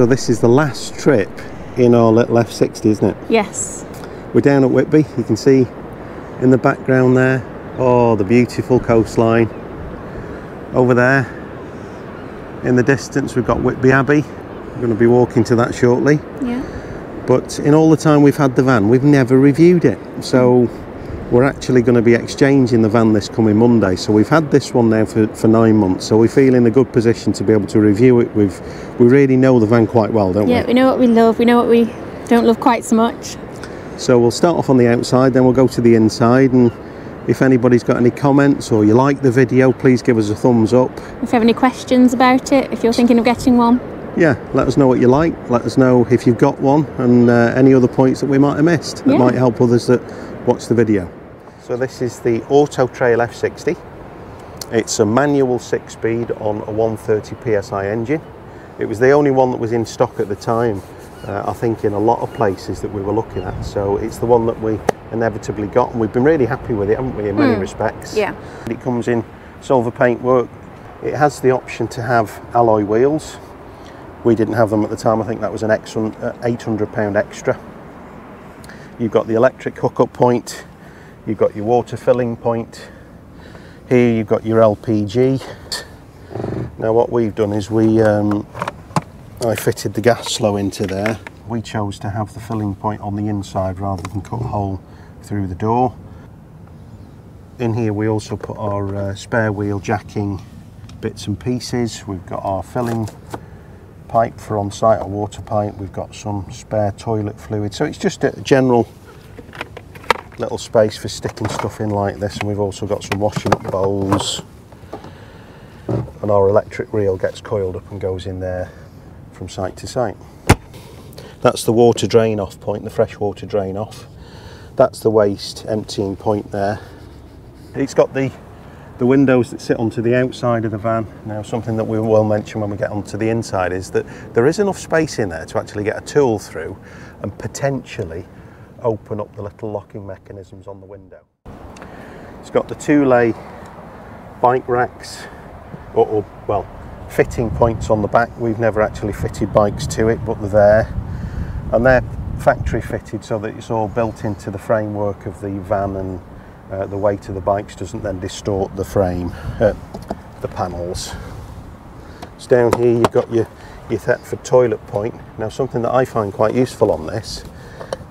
So this is the last trip in our little F60, isn't it? Yes. We're down at Whitby. You can see in the background there, oh, the beautiful coastline. Over there, in the distance, we've got Whitby Abbey. We're going to be walking to that shortly. Yeah. But in all the time we've had the van, we've never reviewed it. So we're actually going to be exchanging the van this coming Monday. So we've had this one now for 9 months. So we feel in a good position to be able to review it. We really know the van quite well, don't we? Yeah, we know what we love. We know what we don't love quite so much. So we'll start off on the outside, then we'll go to the inside, and if anybody's got any comments or you like the video, please give us a thumbs up. If you have any questions about it, if you're thinking of getting one. Yeah, let us know what you like, let us know if you've got one, and any other points that we might have missed that might help others that watch the video. So this is the Auto-Trail F60. It's a manual 6-speed on a 130 PSI engine. It was the only one that was in stock at the time. I think in a lot of places that we were looking at, so it's the one that we inevitably got, and we've been really happy with it, haven't we, in many respects. Yeah. It comes in silver paintwork. It has the option to have alloy wheels. We didn't have them at the time. I think that was an excellent £800 extra. You've got the electric hookup point, you've got your water filling point, here you've got your LPG. Now what we've done is I fitted the gas slow into there. We chose to have the filling point on the inside rather than cut a hole through the door. In here we also put our spare wheel jacking bits and pieces. We've got our filling pipe for on-site, a water pipe. We've got some spare toilet fluid. So it's just a general little space for sticking stuff in like this. And we've also got some washing up bowls. And our electric reel gets coiled up and goes in there from site to site. That's the water drain off point, the fresh water drain off. That's the waste emptying point there. It's got the windows that sit onto the outside of the van. Now something that we will mention when we get onto the inside is that there is enough space in there to actually get a tool through and potentially open up the little locking mechanisms on the window. It's got the two-lay bike racks, or well, fitting points on the back. We've never actually fitted bikes to it, but they're there, and they're factory fitted so that it's all built into the framework of the van, and the weight of the bikes doesn't then distort the frame, the panels. It's down here you've got your Thetford toilet point. Now something that I find quite useful on this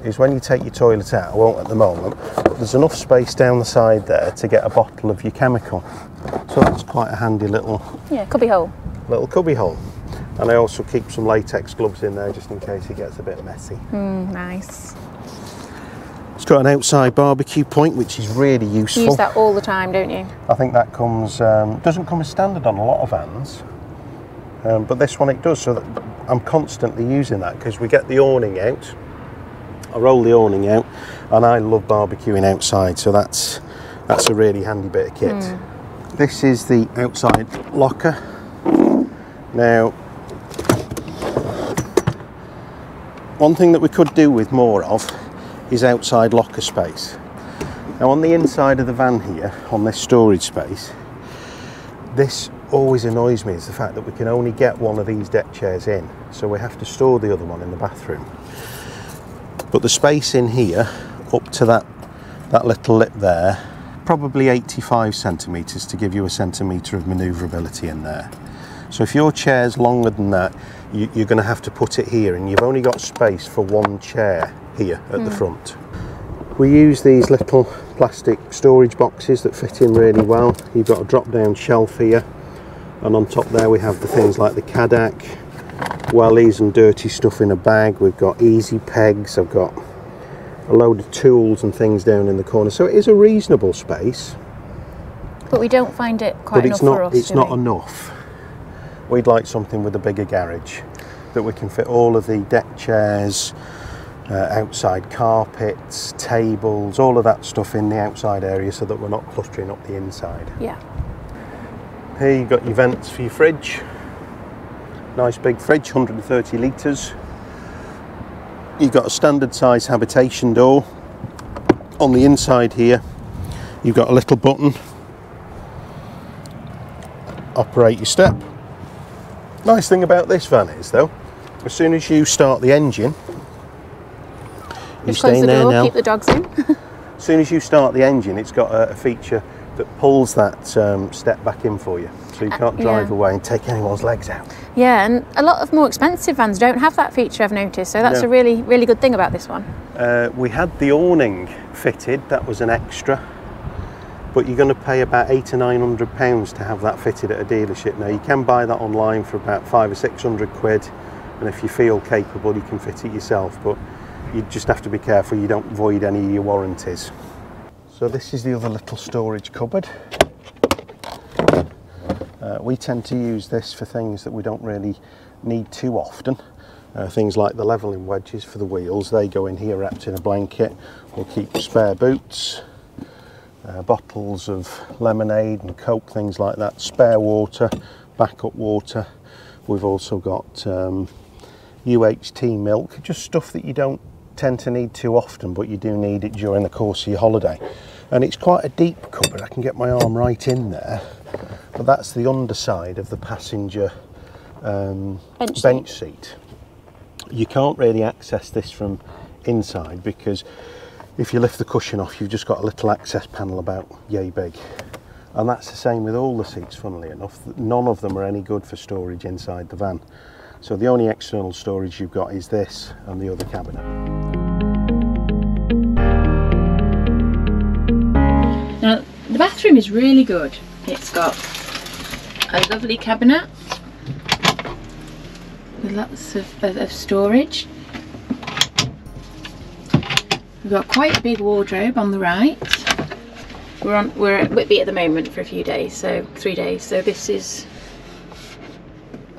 is when you take your toilet out, I won't at the moment, but there's enough space down the side there to get a bottle of your chemical. So that's quite a handy little cubby hole. And I also keep some latex gloves in there just in case it gets a bit messy. Nice. It's got an outside barbecue point, which is really useful. You use that all the time, don't you? I think that comes doesn't come as standard on a lot of vans, but this one it does, so that I'm constantly using that because we get the awning out. I roll the awning out, and I love barbecuing outside, so that's a really handy bit of kit. This is the outside locker. Now, one thing that we could do with more of is outside locker space. Now on the inside of the van here, on this storage space, this always annoys me, is the fact that we can only get one of these deck chairs in, so we have to store the other one in the bathroom. But the space in here, up to that little lip there, probably 85 centimetres to give you a centimetre of manoeuvrability in there. So if your chair's longer than that, you're going to have to put it here, and you've only got space for one chair here at the front. We use these little plastic storage boxes that fit in really well. You've got a drop-down shelf here, and on top there we have the things like the Kadak, wellies and dirty stuff in a bag. We've got easy pegs, I've got a load of tools and things down in the corner. So it is a reasonable space. But we don't find it quite enough for us, do we? It's not enough. We'd like something with a bigger garage that we can fit all of the deck chairs, outside carpets, tables, all of that stuff in the outside area so that we're not clustering up the inside. Yeah. Here you've got your vents for your fridge. Nice big fridge, 130 litres. You've got a standard size habitation door. On the inside here, you've got a little button. Operate your step. Nice thing about this van is though, as soon as you start the engine, you're staying there now. Keep the dogs in. As soon as you start the engine, it's got a feature that pulls that step back in for you, so you can't drive away and take anyone's legs out. Yeah, and a lot of more expensive vans don't have that feature, I've noticed, so that's a really, really good thing about this one. We had the awning fitted, that was an extra, but you're going to pay about £800 to £900 to have that fitted at a dealership. Now you can buy that online for about 500 or 600 quid, and if you feel capable you can fit it yourself, but you just have to be careful you don't void any of your warranties. So this is the other little storage cupboard. We tend to use this for things that we don't really need too often. Things like the levelling wedges for the wheels, they go in here wrapped in a blanket. We'll keep spare boots, bottles of lemonade and Coke, things like that, spare water, backup water. We've also got UHT milk, just stuff that you don't tend to need too often, but you do need it during the course of your holiday. And it's quite a deep cupboard, I can get my arm right in there, but that's the underside of the passenger bench seat. You can't really access this from inside, because if you lift the cushion off you've just got a little access panel about yay big. And that's the same with all the seats, funnily enough. None of them are any good for storage inside the van. So the only external storage you've got is this and the other cabinet. Now the bathroom is really good. It's got a lovely cabinet with lots of storage. We've got quite a big wardrobe on the right. We're at Whitby at the moment for a few days, so 3 days. So this is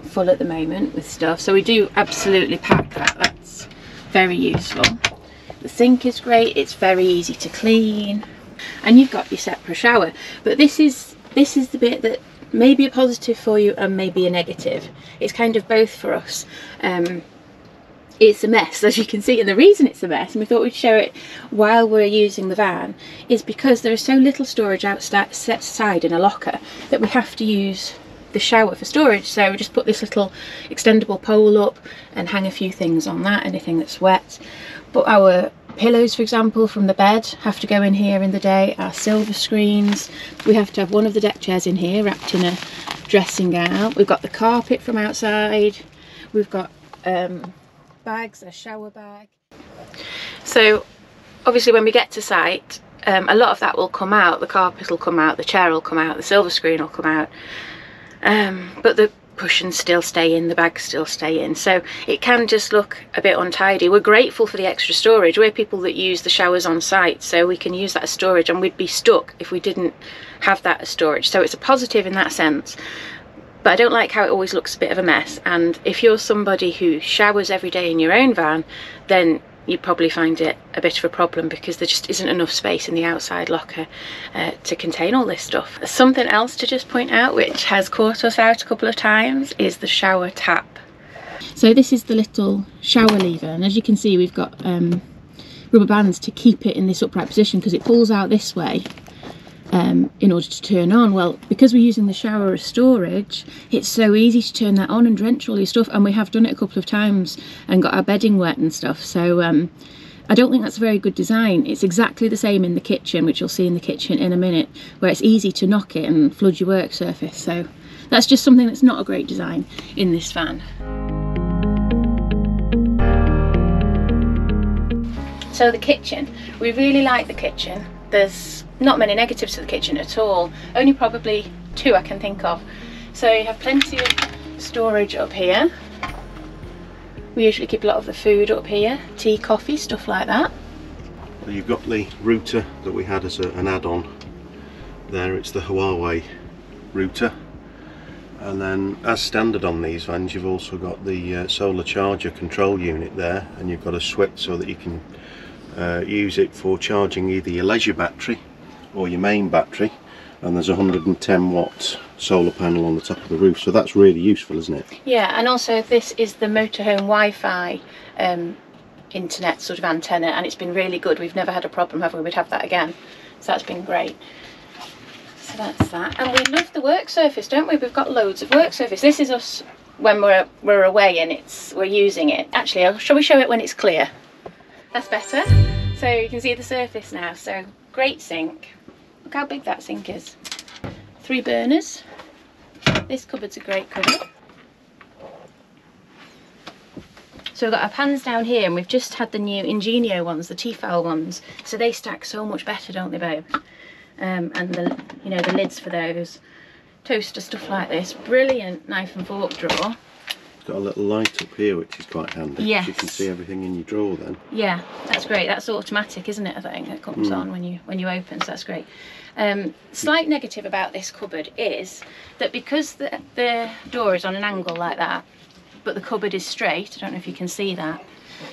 full at the moment with stuff, so we do absolutely pack that. That's very useful. The sink is great, it's very easy to clean, and you've got your separate shower. But this is the bit that may be a positive for you and maybe a negative. It's kind of both for us. It's a mess, as you can see, and the reason it's a mess, and we thought we'd show it while we're using the van, is because there is so little storage outside in a locker that we have to use the shower for storage. So we just put this little extendable pole up and hang a few things on that, anything that's wet. But our pillows, for example, from the bed have to go in here in the day, our silver screens, we have to have one of the deck chairs in here wrapped in a dressing gown. We've got the carpet from outside, we've got bags, a shower bag. So obviously when we get to site, a lot of that will come out, the carpet will come out, the chair will come out, the silver screen will come out. But the cushions still stay in, the bags still stay in, so it can just look a bit untidy. We're grateful for the extra storage. We're people that use the showers on site, so we can use that as storage, and we'd be stuck if we didn't have that as storage. So it's a positive in that sense, but I don't like how it always looks a bit of a mess. And if you're somebody who showers every day in your own van, then you probably find it a bit of a problem, because there just isn't enough space in the outside locker to contain all this stuff. Something else to just point out, which has caught us out a couple of times, is the shower tap. So this is the little shower lever, and as you can see we've got rubber bands to keep it in this upright position, because it pulls out this way in order to turn on. Well, because we're using the shower as storage, it's so easy to turn that on and drench all your stuff, and we have done it a couple of times and got our bedding wet and stuff. So I don't think that's a very good design. It's exactly the same in the kitchen, which you'll see in the kitchen in a minute, where it's easy to knock it and flood your work surface. So that's just something that's not a great design in this van. So the kitchen, we really like the kitchen. There's not many negatives to the kitchen at all, only probably two I can think of. So you have plenty of storage up here. We usually keep a lot of the food up here, tea, coffee, stuff like that. Well, you've got the router that we had as an add-on there. It's the Huawei router, and then as standard on these vans you've also got the solar charger control unit there, and you've got a switch so that you can use it for charging either your leisure battery or your main battery, and there's a 110 watt solar panel on the top of the roof, so that's really useful, isn't it? Yeah, and also this is the motorhome Wi-Fi internet sort of antenna, and it's been really good. We've never had a problem, have we? We'd have that again, so that's been great. So that's that, and we love the work surface, don't we? We've got loads of work surface. This is us when we're away and we're using it. Actually, shall we show it when it's clear? That's better. So you can see the surface now. So great sink. Look how big that sink is. 3 burners. This cupboard's a great cupboard. So we've got our pans down here, and we've just had the new Ingenio ones, the Tefal ones. So they stack so much better, don't they, babe? And the lids for those. Toaster stuff like this. Brilliant knife and fork drawer. It's got a little light up here, which is quite handy. Yes. You can see everything in your drawer then. Yeah, that's great. That's automatic, isn't it? I think it comes on when you open, so that's great. Slight negative about this cupboard is that because the door is on an angle like that, but the cupboard is straight, I don't know if you can see that,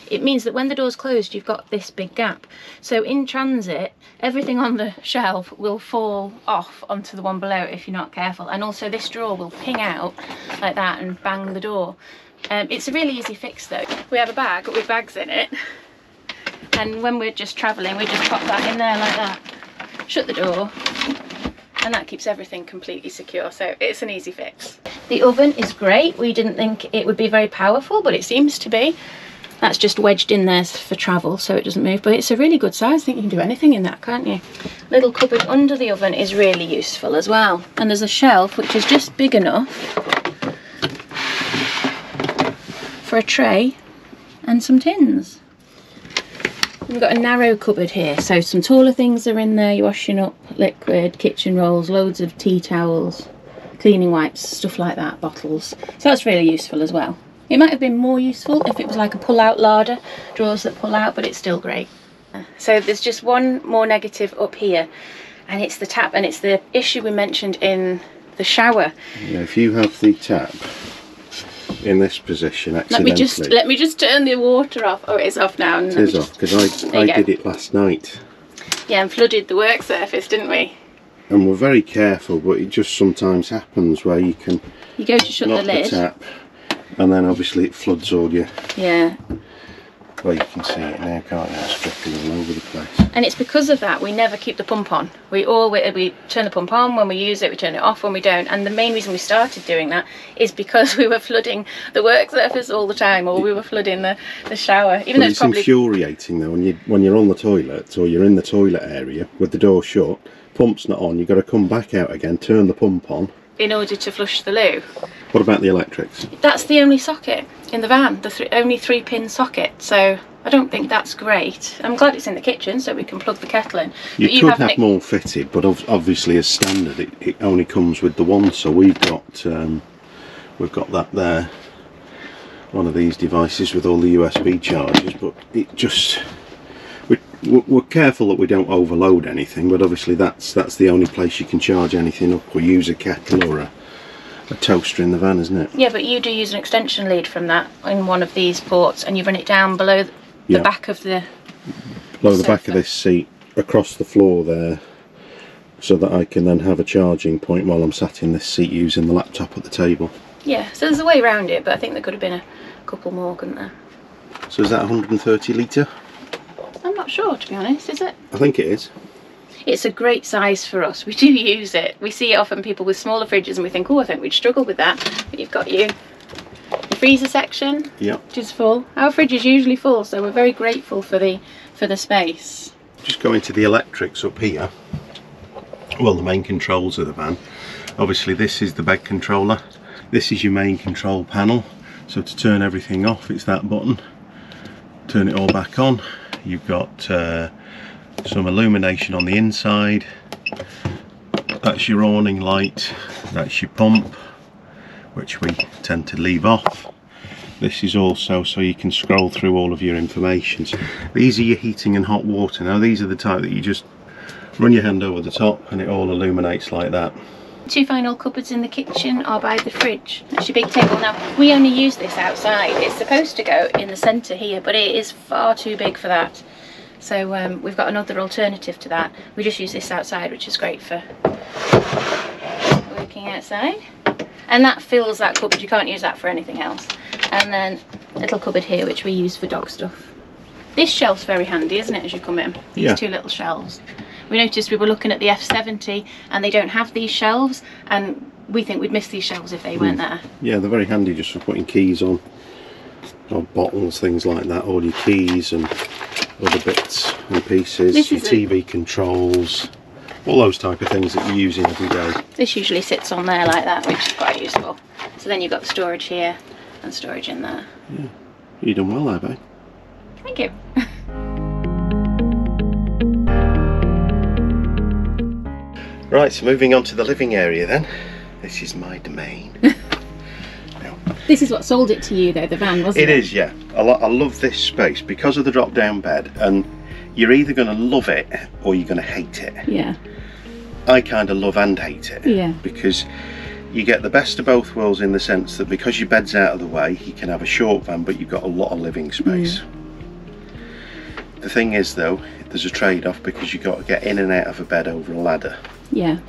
it means that when the door's closed, you've got this big gap. So in transit, everything on the shelf will fall off onto the one below it if you're not careful. And also this drawer will ping out like that and bang the door. It's a really easy fix though. We have a bag with bags in it. And when we're just traveling, we just pop that in there like that. Shut the door. And that keeps everything completely secure. So it's an easy fix. The oven is great. We didn't think it would be very powerful, but it seems to be. That's just wedged in there for travel so it doesn't move, but it's a really good size. I think you can do anything in that, can't you? Little cupboard under the oven is really useful as well. And there's a shelf which is just big enough for a tray and some tins. We've got a narrow cupboard here, so some taller things are in there, your washing up, liquid, kitchen rolls, loads of tea towels, cleaning wipes, stuff like that, bottles. So that's really useful as well. It might have been more useful if it was like a pull-out larder, drawers that pull out, but it's still great. So there's just one more negative up here, and it's the tap, and it's the issue we mentioned in the shower. Yeah, if you have the tap in this position accidentally... Let me just turn the water off. Oh, it's off now. It is off, because I did it last night. Yeah, and flooded the work surface, didn't we? And we're very careful, but it just sometimes happens where you can... You go to shut the lid. Tap, and then obviously it floods all your... Yeah. Well, you can see it now, can't you? It's dripping all over the place. And it's because of that we never keep the pump on. We turn the pump on when we use it, we turn it off when we don't. And the main reason we started doing that is because we were flooding the work surface all the time, or we were flooding the shower. Even though it's probably... infuriating though, when you're on the toilet, or you're in the toilet area with the door shut, pump's not on, you've got to come back out again, turn the pump on, in order to flush the loo. What about the electrics? That's the only socket in the van, the only 3-pin socket, so I don't think that's great. I'm glad it's in the kitchen so we can plug the kettle in. You could have more fitted, but obviously as standard it only comes with the one, so we've got that there, one of these devices with all the USB chargers, but it just... We're careful that we don't overload anything, but obviously that's the only place you can charge anything up or use a kettle or a toaster in the van, isn't it? Yeah, but you do use an extension lead from that in one of these ports, and you run it down below the back of the... Below the back of this seat, across the floor there, so that I can then have a charging point while I'm sat in this seat using the laptop at the table. Yeah, so there's a way around it, but I think there could have been a couple more, couldn't there? So is that 130 litre? I'm not sure, to be honest, is it? I think it is. It's a great size for us. We do use it. We see it often, people with smaller fridges, and we think, oh, I think we'd struggle with that. But you've got your freezer section, which is full. Our fridge is usually full, so we're very grateful for the space. Just going to the electrics up here. Well, the main controls of the van. Obviously, this is the bed controller. This is your main control panel. So to turn everything off, it's that button. Turn it all back on. You've got some illumination on the inside. That's your awning light. That's your pump, which we tend to leave off. This is also so you can scroll through all of your information. So these are your heating and hot water. Now these are the type that you just run your hand over the top and it all illuminates like that. Two final cupboards in the kitchen are by the fridge. That's your big table. Now we only use this outside. It's supposed to go in the centre here, but it is far too big for that, so we've got another alternative to that. We just use this outside, which is great for working outside, and that fills that cupboard. You can't use that for anything else. And then a little cupboard here which we use for dog stuff. This shelf's very handy, isn't it, as you come in? These two little shelves. we noticed we were looking at the F70 and they don't have these shelves, and we think we'd miss these shelves if they weren't there. Yeah, they're very handy just for putting keys on, or bottles, things like that, all your keys and other bits and pieces, your TV controls, all those type of things that you're using every day. This usually sits on there like that, which is quite useful. So then you've got storage here and storage in there. Yeah, you've done well there, babe. Thank you. Right, so moving on to the living area then. This is my domain. This is what sold it to you though, the van, wasn't it? It is, yeah. I love this space because of the drop down bed, and you're either going to love it or you're going to hate it. Yeah. I kind of love and hate it. Yeah. Because you get the best of both worlds in the sense that because your bed's out of the way, you can have a short van, but you've got a lot of living space. Mm. The thing is though, there's a trade-off because you've got to get in and out of a bed over a ladder. Yeah.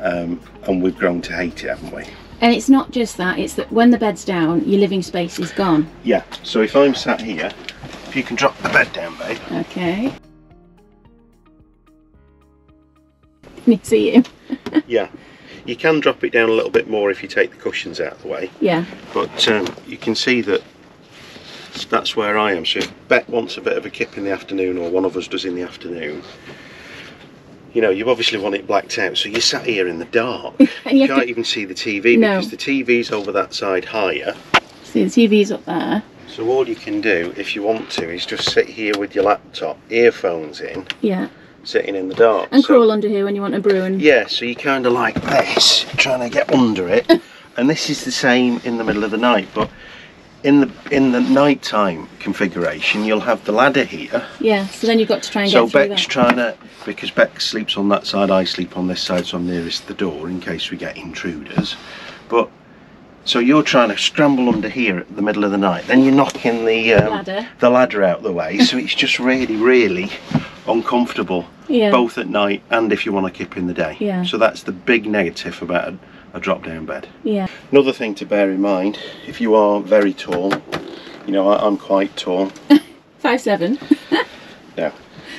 And we've grown to hate it, haven't we? And it's not just that, it's that when the bed's down, your living space is gone. Yeah, so if I'm sat here, if you can drop the bed down, babe. Okay. Can you see him? Yeah. You can drop it down a little bit more if you take the cushions out of the way. Yeah. But you can see that that's where I am. So if Bet wants a bit of a kip in the afternoon, or one of us does in the afternoon, you know, you obviously want it blacked out, so you sat here in the dark. You can't even see the TV because the TV's over that side higher. See, the TV's up there. So all you can do, if you want to, is just sit here with your laptop, earphones in. Yeah. Sitting in the dark. And so, crawl under here when you want a brew. And yeah, so you're kind of like this, trying to get under it. And this is the same in the middle of the night, but in the nighttime configuration, you'll have the ladder here. Yeah, so then you've got to try and get through that. So Beck's trying to, because Beck sleeps on that side, I sleep on this side, so I'm nearest the door in case we get intruders. But so you're trying to scramble under here at the middle of the night, then you're knocking the ladder out the way. So it's just really, really uncomfortable, both at night and if you want to keep in the day. Yeah. So that's the big negative about it. A drop down bed. Yeah. Another thing to bear in mind, if you are very tall, you know, I'm quite tall. 5'7". Yeah.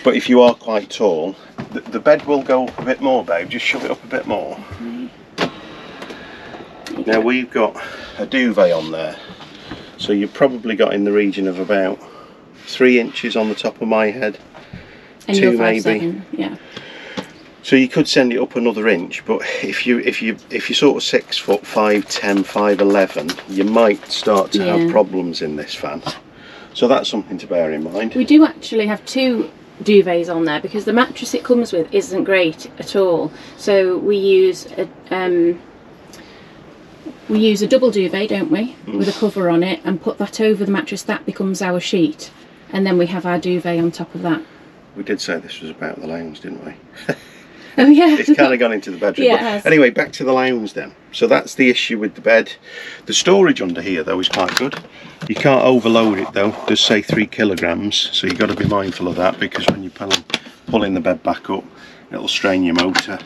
But if you are quite tall, the bed will go up a bit more, babe. Just shove it up a bit more. Okay. Now we've got a duvet on there. So you've probably got in the region of about 3 inches on the top of my head. And 2 maybe. 7, yeah. So you could send it up another inch, but if you're sort of 6 foot, 5'10", 5'11", you might start to have problems in this van. So that's something to bear in mind. We do actually have 2 duvets on there because the mattress it comes with isn't great at all. So we use a double duvet, don't we, with a cover on it, and put that over the mattress. That becomes our sheet, and then we have our duvet on top of that. We did say this was about the lounge, didn't we? Oh yeah. It's kind of gone into the bedroom. Yeah, but anyway, back to the lounge then. So that's the issue with the bed. The storage under here though is quite good. You can't overload it though. It does say 3 kilograms, so you've got to be mindful of that because when you're pulling the bed back up, it'll strain your motor.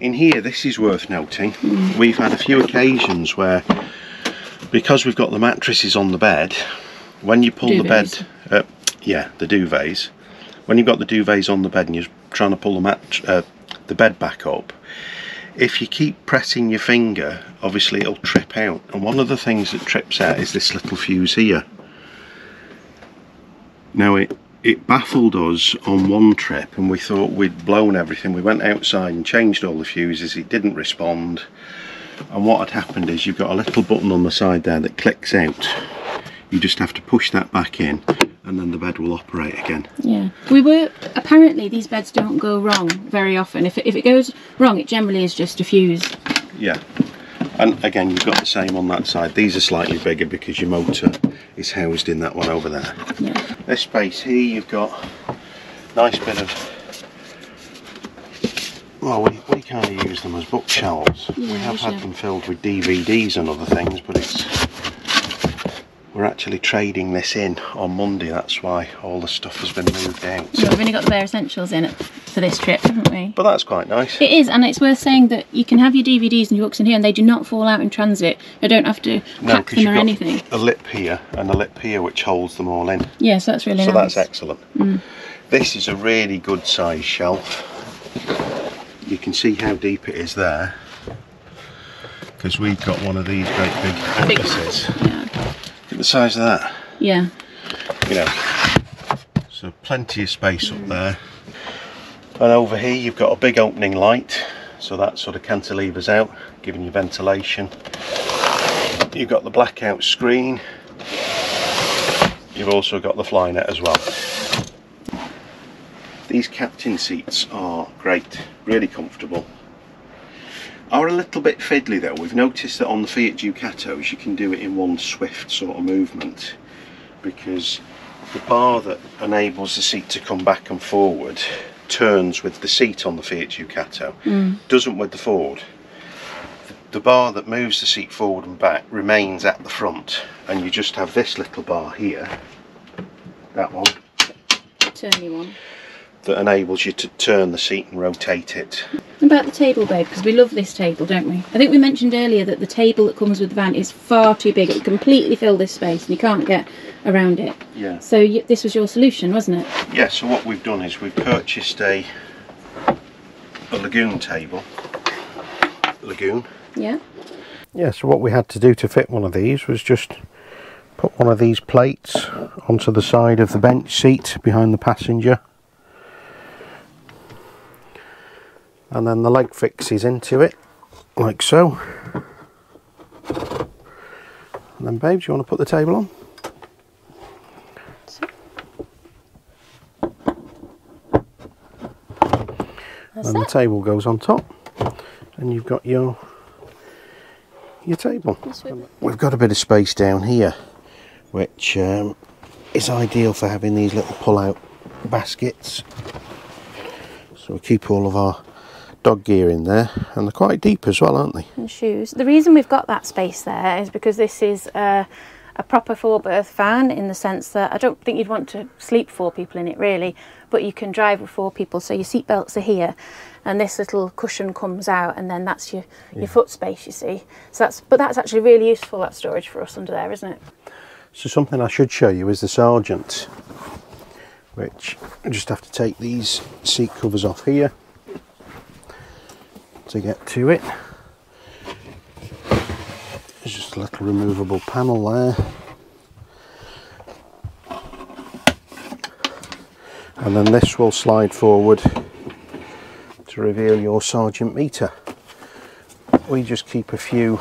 In here, this is worth noting. We've had a few occasions where, because we've got the mattresses on the bed, when you pull the duvets. When you've got the duvets on the bed and you're trying to pull the bed back up, if you keep pressing your finger, obviously it'll trip out. And one of the things that trips out is this little fuse here. Now it baffled us on one trip and we thought we'd blown everything. We went outside and changed all the fuses, it didn't respond. And what had happened is you've got a little button on the side there that clicks out. You just have to push that back in, and then the bed will operate again. Yeah, we were, apparently these beds don't go wrong very often. If it goes wrong, it generally is just a fuse. Yeah, and again, you've got the same on that side. These are slightly bigger because your motor is housed in that one over there. Yeah. This space here, you've got a nice bit of, well, we kind of use them as bookshelves. Yeah, we have had them filled with DVDs and other things, but we're actually trading this in on Monday, that's why all the stuff has been moved out. Yeah, we've only got the bare essentials in for this trip, haven't we? But that's quite nice. It is, and it's worth saying that you can have your DVDs and your books in here and they do not fall out in transit. You don't have to pack them or anything. A lip here and a lip here which holds them all in. Yes, yeah, so that's really nice. So that's excellent. This is a really good size shelf. You can see how deep it is there, because we've got one of these great big canvases. Yeah. Look at the size of that. Yeah. You know, so plenty of space up there. And over here you've got a big opening light, so that sort of cantilevers out, giving you ventilation. You've got the blackout screen. You've also got the fly net as well. These captain seats are great, really comfortable. Are a little bit fiddly though. We've noticed that on the Fiat Ducatos you can do it in one swift sort of movement, because the bar that enables the seat to come back and forward turns with the seat on the Fiat Ducato, doesn't with the Ford. The bar that moves the seat forward and back remains at the front, and you just have this little bar here, that one, turny one, that enables you to turn the seat and rotate it. About the table, babe, because we love this table, don't we? I think we mentioned earlier that the table that comes with the van is far too big. It would completely fill this space and you can't get around it. Yeah. So this was your solution, wasn't it? Yeah, so what we've done is we've purchased a Lagoon table. Lagoon. Yeah. Yeah, so what we had to do to fit one of these was just put one of these plates onto the side of the bench seat behind the passenger. And then the leg fixes into it, like so. And then, babe, do you want to put the table on? And the table goes on top, and you've got your table. We've got a bit of space down here, which is ideal for having these little pull-out baskets. So we keep all of our dog gear in there, and they're quite deep as well, aren't they? And shoes. The reason we've got that space there is because this is a proper four berth van, in the sense that I don't think you'd want to sleep four people in it really, but you can drive with four people, so your seat belts are here and this little cushion comes out, and then that's your foot space, you see. So that's actually really useful, that storage for us under there, isn't it? So something I should show you is the Sargent, which I just have to take these seat covers off here to get to it. There's just a little removable panel there, and then this will slide forward to reveal your Sargent meter. We just keep a few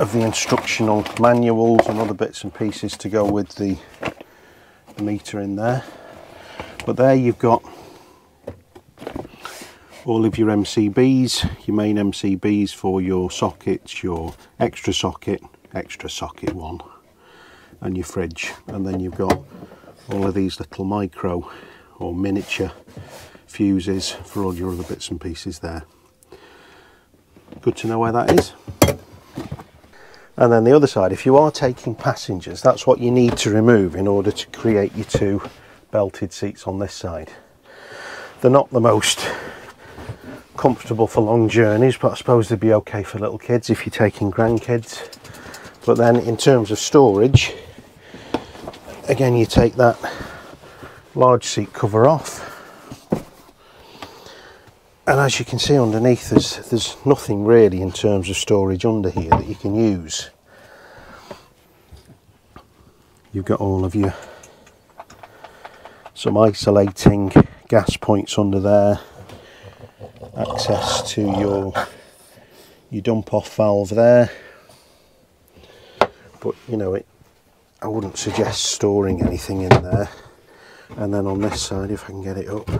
of the instructional manuals and other bits and pieces to go with the meter in there. But there you've got all of your MCBs, your main MCBs for your sockets, your extra socket one, and your fridge. And then you've got all of these little micro or miniature fuses for all your other bits and pieces there. Good to know where that is. And then the other side, if you are taking passengers, that's what you need to remove in order to create your two belted seats on this side. They're not the most comfortable for long journeys, but I suppose they'd be okay for little kids if you're taking grandkids. But then in terms of storage, again, you take that large seat cover off, and as you can see underneath, there's nothing really in terms of storage under here that you can use. You've got all of your some isolating gas points under there, access to your dump off valve there. But you know, I wouldn't suggest storing anything in there. And then on this side, if I can get it up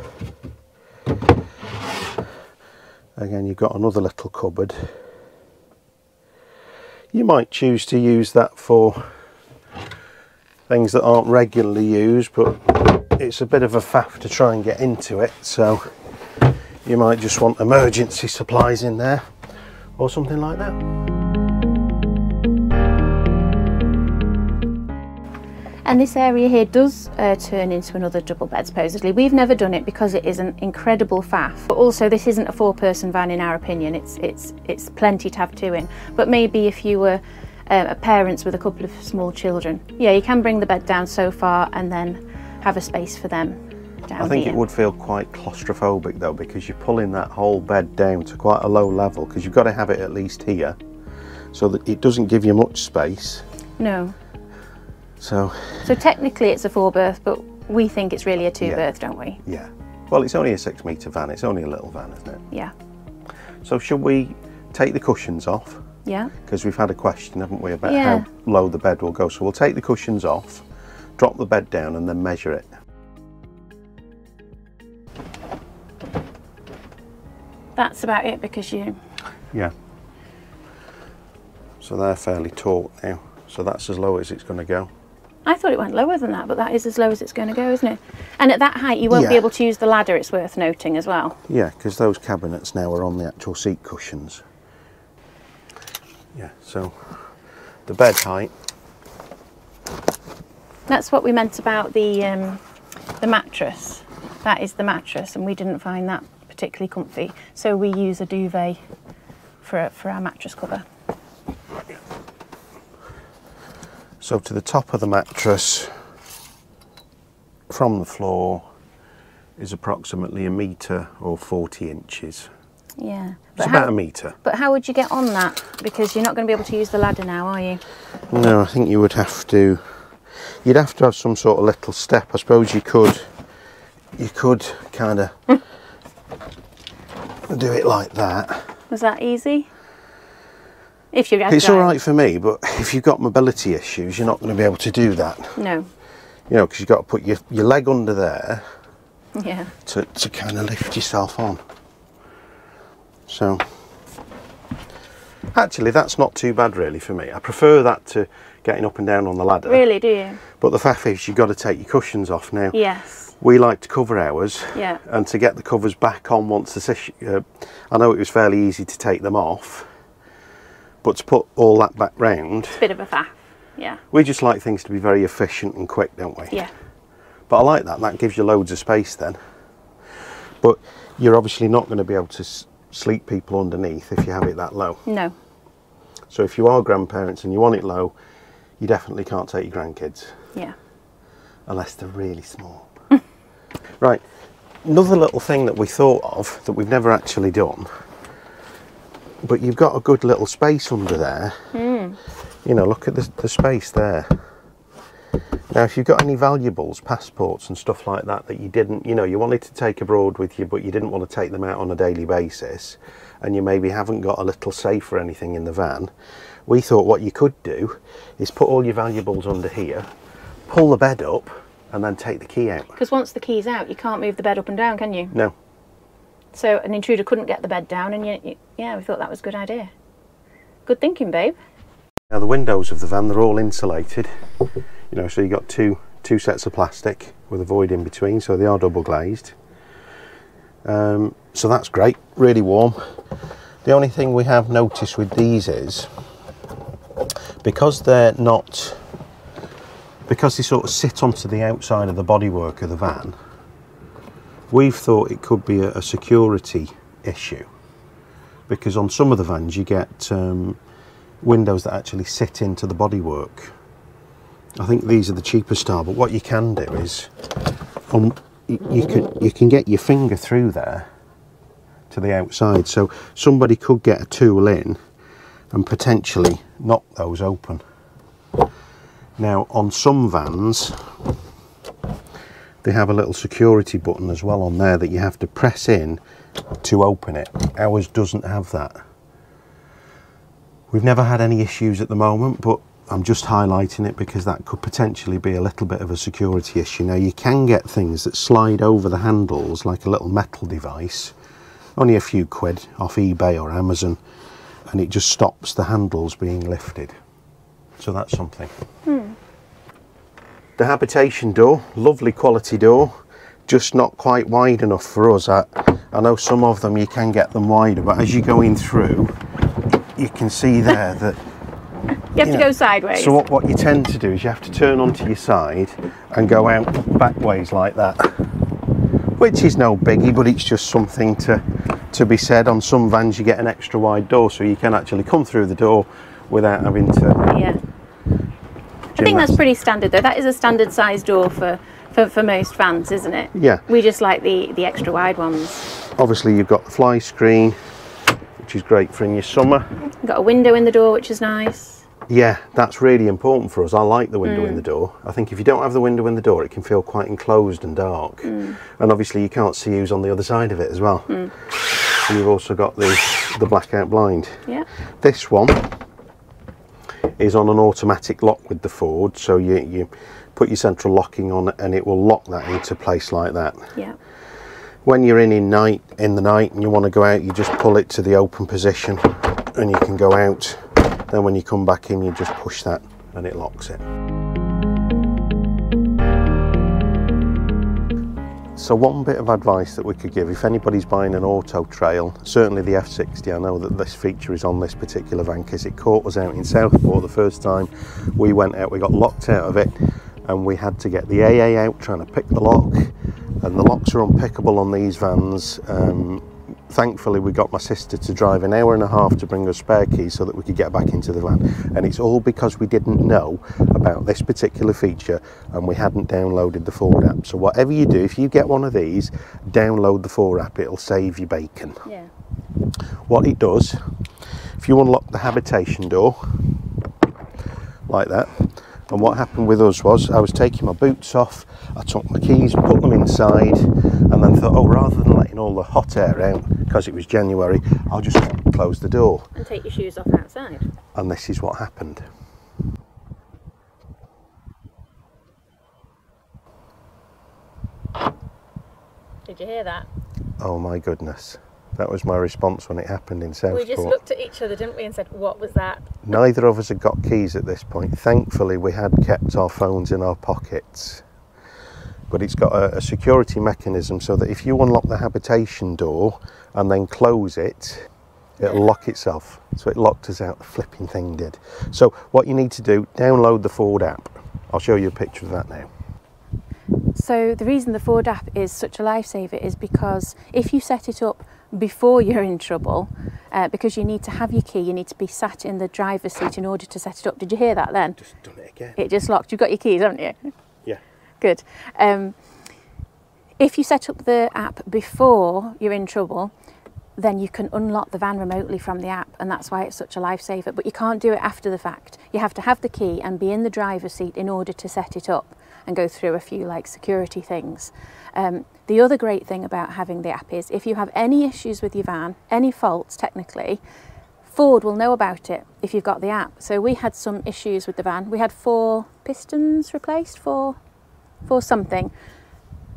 again, you've got another little cupboard. You might choose to use that for things that aren't regularly used, but it's a bit of a faff to try and get into it, so you might just want emergency supplies in there or something like that. And this area here does turn into another double bed, supposedly. We've never done it because it is an incredible faff. But also, this isn't a four-person van in our opinion. It's plenty to have two in. But maybe if you were parents with a couple of small children, yeah, you can bring the bed down so far and then have a space for them down here. I think it would feel quite claustrophobic though, because you're pulling that whole bed down to quite a low level, because you've got to have it at least here so that it doesn't give you much space. No. So technically it's a 4-berth, but we think it's really a 2-berth, don't we? Yeah. Well, it's only a 6-metre van. It's only a little van, isn't it? Yeah. So should we take the cushions off? Yeah. Because we've had a question, haven't we, about how low the bed will go. So we'll take the cushions off, drop the bed down and then measure it. That's about it, because you... Yeah. So they're fairly taut now. So that's as low as it's going to go. I thought it went lower than that, but that is as low as it's going to go, isn't it? And at that height, you won't be able to use the ladder, it's worth noting as well. Yeah, because those cabinets now are on the actual seat cushions. Yeah, so the bed height. That's what we meant about the mattress. That is the mattress, and we didn't find that particularly comfy. So we use a duvet for our mattress cover. So to the top of the mattress from the floor is approximately 1 metre or 40 inches. Yeah. It's about 1 metre. But how would you get on that? Because you're not going to be able to use the ladder now, are you? No, I think you would have to. You'd have to have some sort of little step. I suppose you could kind of do it like that. Was that easy? If you're it's all right for me, but if you've got mobility issues, you're not going to be able to do that. No. You know, because you've got to put your leg under there to kind of lift yourself on. So, actually, that's not too bad, really, for me. I prefer that to getting up and down on the ladder. Really, do you? But the fact is, you've got to take your cushions off now. Yes. We like to cover ours. Yeah. And to get the covers back on once the... I know it was fairly easy to take them off. But to put all that back round... It's a bit of a faff, yeah. We just like things to be very efficient and quick, don't we? Yeah. But I like that. That gives you loads of space then. But you're obviously not going to be able to sleep people underneath if you have it that low. No. So if you are grandparents and you want it low, you definitely can't take your grandkids. Yeah. Unless they're really small. Right. Another little thing that we thought of that we've never actually done... But you've got a good little space under there. Mm. You know, look at the space there. Now, if you've got any valuables, passports and stuff like that, that you didn't, you know, you wanted to take abroad with you, but you didn't want to take them out on a daily basis, and you maybe haven't got a little safe or anything in the van, we thought what you could do is put all your valuables under here, pull the bed up, and then take the key out. Because once the key's out, you can't move the bed up and down, can you? No. So an intruder couldn't get the bed down, and yeah, we thought that was a good idea. Good thinking, babe. Now the windows of the van, they're all insulated, you know, so you've got two sets of plastic with a void in between, so they are double glazed. So that's great, really warm. The only thing we have noticed with these is, because they sort of sit onto the outside of the bodywork of the van, we've thought it could be a security issue, because on some of the vans you get windows that actually sit into the bodywork. I think these are the cheaper style, but what you can do is you can get your finger through there to the outside, so somebody could get a tool in and potentially knock those open. Now on some vans they have a little security button as well on there that you have to press in to open it. Ours doesn't have that. We've never had any issues at the moment, but I'm just highlighting it because that could potentially be a little bit of a security issue. Now you can get things that slide over the handles like a little metal device, only a few quid off eBay or Amazon, and it just stops the handles being lifted. So that's something. Hmm. The habitation door, lovely quality door, just not quite wide enough for us. I know some of them you can get them wider, but as you go in through, you can see there that... you have to go sideways. So what you tend to do is you have to turn onto your side and go out back ways like that, which is no biggie, but it's just something to be said. On some vans you get an extra wide door, so you can actually come through the door without having to... I think that's pretty standard though. That is a standard size door for for most vans, isn't it? Yeah. We just like the extra wide ones. Obviously you've got the fly screen, which is great for in your summer. You've got a window in the door, which is nice. Yeah, that's really important for us. I like the window in the door. I think if you don't have the window in the door, it can feel quite enclosed and dark. And obviously you can't see who's on the other side of it as well. And you've also got the blackout blind. Yeah. This one is on an automatic lock with the Ford, so you put your central locking on and it will lock that into place like that. Yeah. When you're in the night and you want to go out, you just pull it to the open position and you can go out. Then when you come back in, you just push that and it locks it. So one bit of advice that we could give, if anybody's buying an Auto Trail, certainly the F60, I know that this feature is on this particular van because it caught us out in Southport the first time we went out. We got locked out of it and we had to get the AA out trying to pick the lock, and the locks are unpickable on these vans. Thankfully we got my sister to drive an hour and a half to bring us spare keys so that we could get back into the van, and it's all because we didn't know about this particular feature and we hadn't downloaded the Ford app. So whatever you do, if you get one of these, download the Ford app, it'll save you bacon. Yeah. What it does, if you unlock the habitation door like that, and what happened with us was I was taking my boots off, I took my keys, put them inside, and then thought, oh, rather than letting all the hot air out, because it was January, I'll just close the door. And take your shoes off outside. And this is what happened. Did you hear that? Oh my goodness. That was my response when it happened in Southport. We just looked at each other, didn't we, and said, what was that? Neither of us had got keys at this point. Thankfully, we had kept our phones in our pockets. But it's got a security mechanism so that if you unlock the habitation door and then close it, it'll lock itself. So it locked us out, the flipping thing did. So what you need to do, download the Ford app. I'll show you a picture of that now. So the reason the Ford app is such a lifesaver is because if you set it up before you're in trouble, because you need to have your key, you need to be sat in the driver's seat in order to set it up. Did you hear that then? Just done it again. It just locked. You've got your keys, haven't you? Yeah. Good. If you set up the app before you're in trouble, then you can unlock the van remotely from the app, and that's why it's such a lifesaver. But you can't do it after the fact. You have to have the key and be in the driver's seat in order to set it up and go through a few like security things. The other great thing about having the app is if you have any issues with your van, any faults technically, Ford will know about it if you've got the app. So we had some issues with the van. We had 4 pistons replaced, for something.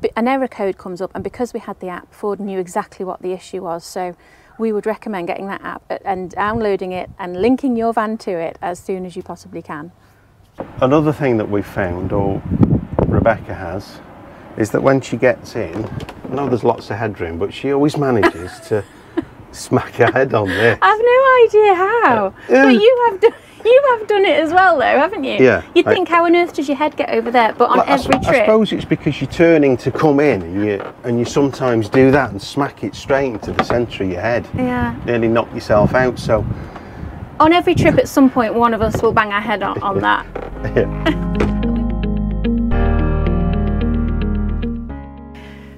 But an error code comes up, and because we had the app, Ford knew exactly what the issue was. So we would recommend getting that app and downloading it and linking your van to it as soon as you possibly can. Another thing that we've found, or Rebecca has, is that when she gets in, I know there's lots of headroom, but she always manages to smack her head on this. I've no idea how, but you have done it as well though, haven't you? Yeah. You'd think, how on earth does your head get over there? But on every trip. I suppose it's because you're turning to come in and you sometimes do that and smack it straight into the centre of your head. Yeah. Nearly knock yourself out, so. On every trip at some point, one of us will bang our head on that.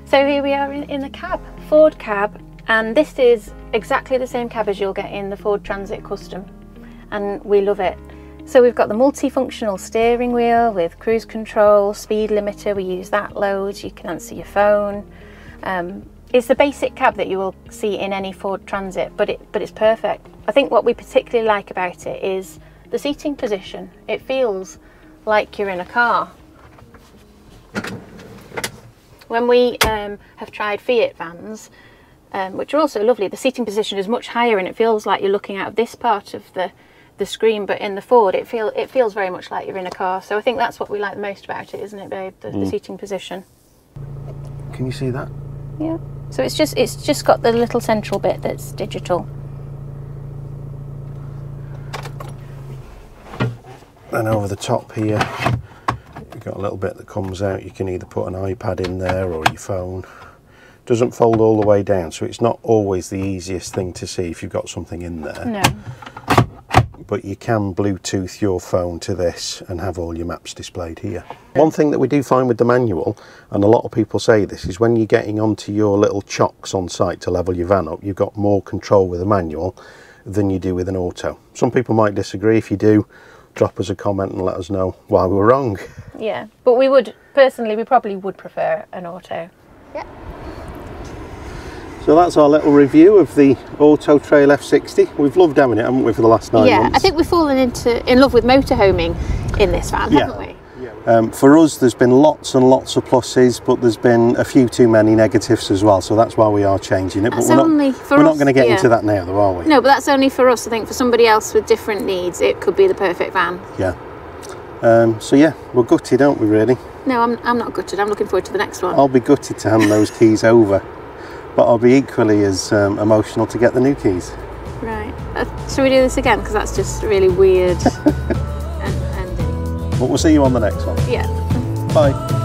So here we are in the cab, Ford cab, and this is exactly the same cab as you'll get in the Ford Transit Custom, and we love it. So we've got the multifunctional steering wheel with cruise control, speed limiter, we use that loads, you can answer your phone. It's the basic cab that you will see in any Ford Transit, but it's perfect. I think what we particularly like about it is the seating position. It feels like you're in a car. When we have tried Fiat vans, which are also lovely, the seating position is much higher and it feels like you're looking out of this part of the screen, but in the Ford it feels very much like you're in a car. So I think that's what we like most about it, isn't it, babe? The seating position. Can you see that? Yeah. So it's just got the little central bit that's digital. Then over the top here, you've got a little bit that comes out. You can either put an iPad in there or your phone. It doesn't fold all the way down, so it's not always the easiest thing to see if you've got something in there. No. but you can Bluetooth your phone to this and have all your maps displayed here. One thing that we do find with the manual, and a lot of people say this, is when you're getting onto your little chocks on site to level your van up, you've got more control with a manual than you do with an auto. Some people might disagree. If you do, drop us a comment and let us know why we were wrong. Yeah, but we would, personally, we probably would prefer an auto. Yeah. So that's our little review of the Auto-Trail F60. We've loved having it, haven't we, for the last 9 months? Yeah, I think we've fallen in love with motorhoming in this van, haven't we? For us, there's been lots and lots of pluses, but there's been a few too many negatives as well, so that's why we are changing it. But we're not going to get into that now, though, are we? No, but that's only for us. I think for somebody else with different needs, it could be the perfect van. Yeah. So yeah, we're gutted, aren't we, really? No, I'm not gutted. I'm looking forward to the next one. I'll be gutted to hand those keys over, but I'll be equally as emotional to get the new keys. Right. Shall we do this again? Because that's just really weird. But we'll see you on the next one. Yeah. Bye.